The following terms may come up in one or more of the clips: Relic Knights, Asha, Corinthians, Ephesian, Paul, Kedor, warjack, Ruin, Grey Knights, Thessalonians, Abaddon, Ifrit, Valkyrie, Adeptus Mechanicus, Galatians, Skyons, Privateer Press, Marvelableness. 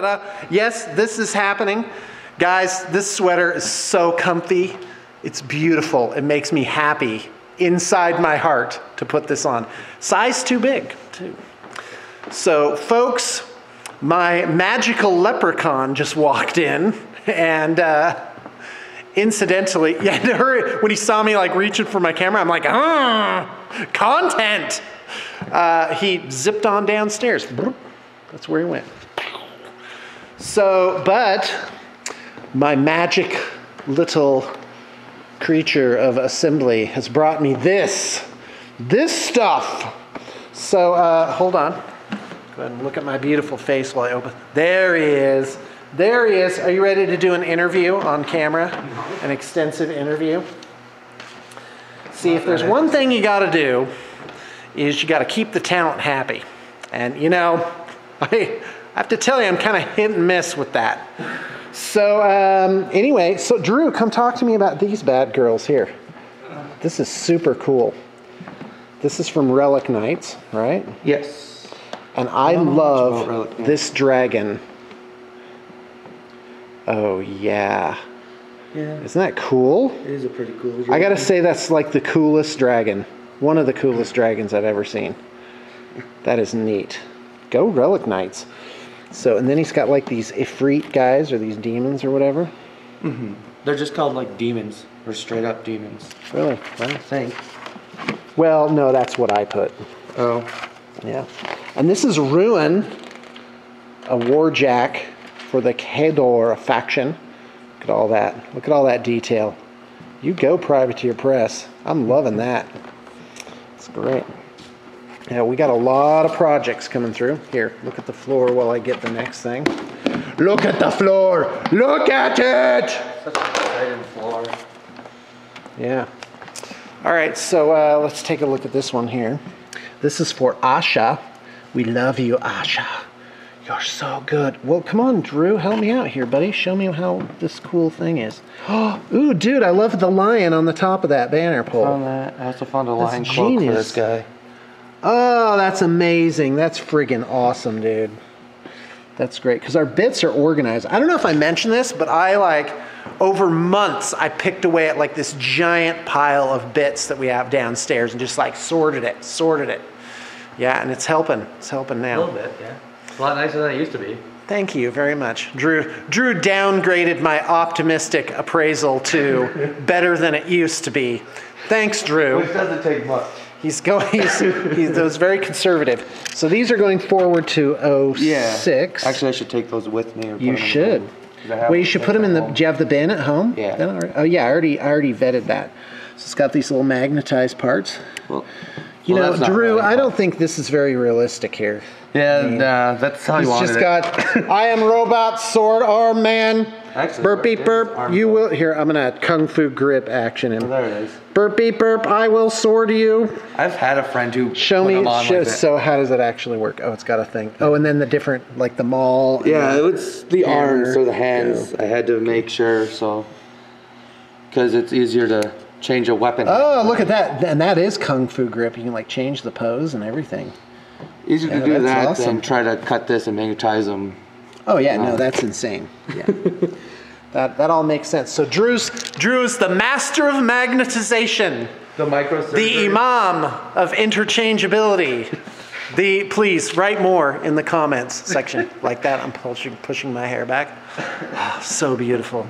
da. Yes, this is happening. Guys, this sweater is so comfy. It's beautiful. It makes me happy inside my heart to put this on. Size too big, too. So folks, my magical leprechaun just walked in, and incidentally, yeah, when he saw me like reaching for my camera, I'm like, ah, content. He zipped on downstairs. That's where he went. So, but my magic little creature of assembly has brought me this stuff. So hold on. Go ahead and look at my beautiful face while I open. There he is. There he is. Are you ready to do an interview on camera? An extensive interview? See, if there's one thing you got to do is you got to keep the talent happy. And you know, I have to tell you, I'm kind of hit and miss with that. So anyway, so Drew, come talk to me about these bad girls here. This is super cool. This is from Relic Knights, right? Yes. And I love this dragon. Oh, yeah. Yeah. Isn't that cool? It is a pretty cool dragon. I gotta say, that's like the coolest dragon. One of the coolest dragons I've ever seen. That is neat. Go Relic Knights. So, and then he's got like these Ifrit guys, or these demons, or whatever. Mm-hmm. They're just called like demons, or straight up demons. Really? I think. Well, no, that's what I put. Oh. Yeah. And this is Ruin, a warjack for the Kedor faction. Look at all that. Look at all that detail. You go, Privateer Press. I'm loving that. It's great. Now, we got a lot of projects coming through. Here, look at the floor while I get the next thing. Look at the floor! Look at it! Such an exciting floor. Yeah. All right, so let's take a look at this one here. This is for Asha. We love you, Asha. You're so good. Well, come on, Drew. Help me out here, buddy. Show me how this cool thing is. Oh, ooh, dude, I love the lion on the top of that banner pole. I also found a lion cloak for this guy. Oh, that's amazing. That's friggin' awesome, dude. That's great, because our bits are organized. I don't know if I mentioned this, but I, like, over months, I picked away at, like, this giant pile of bits that we have downstairs and just, like, sorted it. Yeah, and it's helping. It's helping now. A little bit, yeah. A lot nicer than it used to be. Thank you very much. Drew downgraded my optimistic appraisal to better than it used to be. Thanks, Drew. Which doesn't take much. He's very conservative. So these are going forward to 06. Yeah. Actually, I should take those with me. Or you should. Well, you should put them in the, do you have the bin at home? Yeah. No, oh, yeah, I already vetted that. So it's got these little magnetized parts. Well, you know, Drew, I don't think this is very realistic here. Yeah, I mean, that's how you want it. It's just got, I am robot, sword arm man. Actually, burp, beep, burp. You will, here, I'm going to kung fu grip action him. Oh, there it is. Burp, beep, burp, I will sword you. I've had a friend who So how does it actually work? Oh, it's got a thing. Oh, and then the different, like the maul. Yeah, it's the arms or the hands. Yeah. I had to make sure, so, because it's easier to change a weapon. Oh, look at that. And that is kung fu grip. You can, like, change the pose and everything. Easier to do that than try to cut this and magnetize them. Oh yeah, no, that's insane. Yeah, that all makes sense. So Drew's the master of magnetization, the microsurgery, the imam of interchangeability. Please write more in the comments section like that. I'm pushing my hair back. Oh, so beautiful.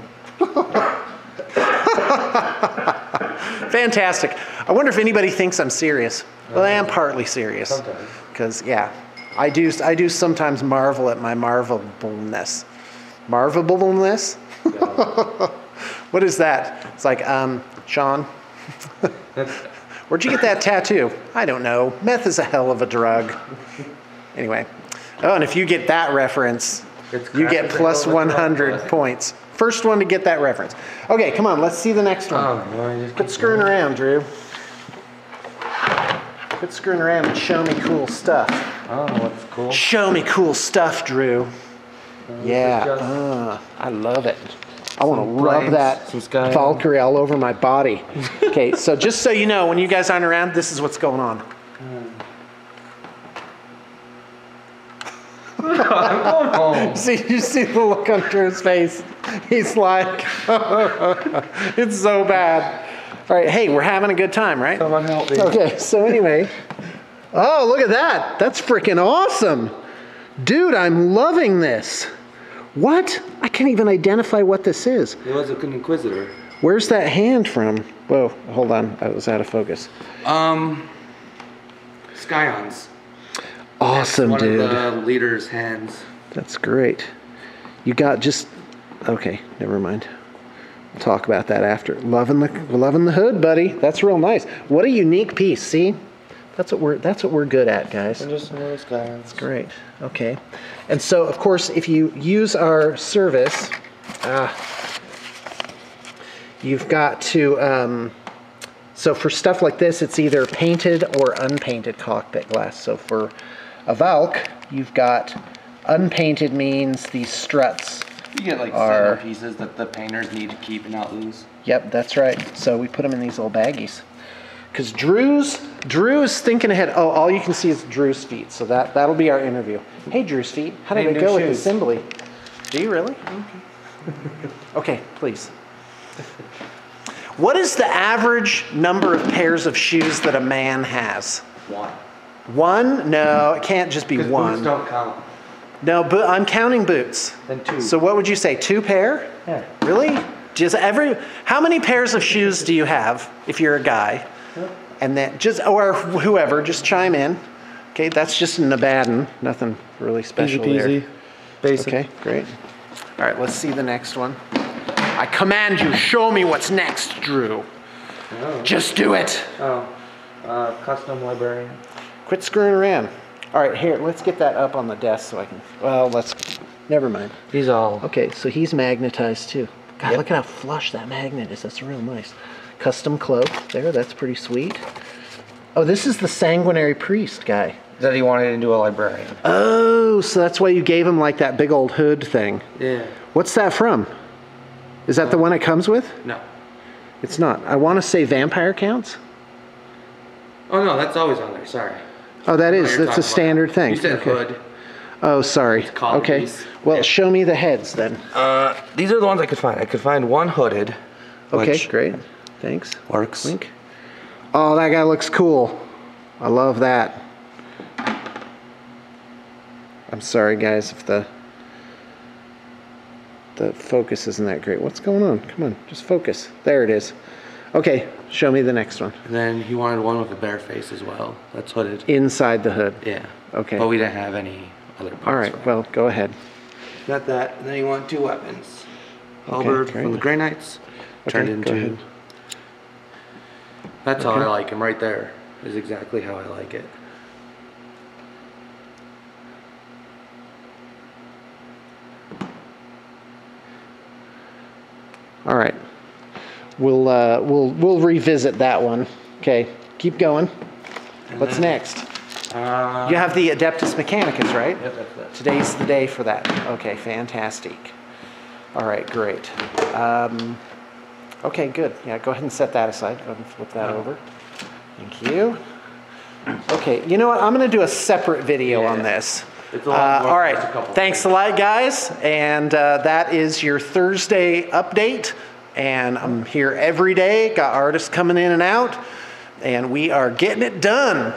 Fantastic. I wonder if anybody thinks I'm serious. Well, I am partly serious. Sometimes. Because, yeah, I do sometimes marvel at my marvelableness. Marvelableness? Yeah. What is that? It's like, Sean, where'd you get that tattoo? I don't know. Meth is a hell of a drug. Anyway. Oh, and if you get that reference, you get plus 100 points. First one to get that reference. Okay, come on. Let's see the next one. Oh, quit screwing around, Drew. Quit screwing around and show me cool stuff. Oh, what's cool? Show me cool stuff, Drew. Yeah. I love it. I want to rub that Valkyrie all over my body. Okay, so just so you know, when you guys aren't around, this is what's going on. I'm going home. See, you see the look on Drew's face. He's like, it's so bad. All right, hey, we're having a good time, right? Someone help me. Okay, so anyway. Oh, look at that. That's freaking awesome. Dude, I'm loving this. What? I can't even identify what this is. It was an Inquisitor. Where's that hand from? Whoa, hold on. I was out of focus. Skyons. Awesome, one dude. One of the leader's hands. That's great. You got just... Okay, never mind. We'll talk about that after. Loving the hood, buddy. That's real nice. What a unique piece, see? That's what we're good at, guys. I'm just another Skyons. That's great. Okay. And so, of course, if you use our service... you've got to, so for stuff like this, it's either painted or unpainted cockpit glass. So for a Valk, you've got unpainted means these struts are... You get like center pieces that the painters need to keep and not lose. Yep, that's right. So we put them in these little baggies. Because Drew's thinking ahead. Oh, all you can see is Drew's feet. So that'll be our interview. Hey, Drew's feet, how did it go with assembly? Do you really? Okay, please. What is the average number of pairs of shoes that a man has? One. One? No, it can't just be one. Boots don't count. No, but I'm counting boots. Then two. So what would you say? Two pair? Yeah. Really? Just every? How many pairs of shoes do you have if you're a guy? Yeah. And then just or whoever, just chime in. Okay, that's just an Abaddon. Nothing really special easy peasy. There. Basic. Okay, great. All right, let's see the next one. I command you, show me what's next, Drew. Oh. Just do it. Oh, custom librarian. Quit screwing around. All right, here, let's get that up on the desk so I can, well, let's, never mind. He's all. Okay, so he's magnetized too. God, yep. Look at how flush that magnet is. That's real nice. Custom cloak there, that's pretty sweet. Oh, this is the sanguinary priest guy. That he wanted into a librarian. Oh, so that's why you gave him like that big old hood thing. Yeah. What's that from? Is that the one it comes with? No. It's not. I want to say vampire counts. Oh, no, that's always on there. Sorry. Oh, that is. That's a standard thing. You said hood. Oh, sorry. Okay. Well, show me the heads then. These are the ones I could find. I could find one hooded. Okay, great. Thanks. Works. Link. Oh, that guy looks cool. I love that. I'm sorry, guys, if the focus isn't that great. What's going on? Come on, just focus. There it is. Okay, show me the next one. And then he wanted one with a bear face as well. That's hooded. Inside the hood. Yeah. Okay. But we didn't have any other parts. All right, well, go ahead. Got that. And then you want two weapons. Halberd from the Grey Knights. Turned into... That's how I like him right there. Is exactly how I like it. All right, we'll revisit that one. Okay, keep going. What's next? You have the Adeptus Mechanicus, right? Yep, that's that. Today's the day for that. Okay, fantastic. All right, great. Okay, good. Yeah, go ahead and set that aside. Go ahead and flip that over. Thank you. Okay, you know what? I'm gonna do a separate video on this. All right, thanks a lot, guys, and that is your Thursday update, and I'm here every day, got artists coming in and out, and we are getting it done.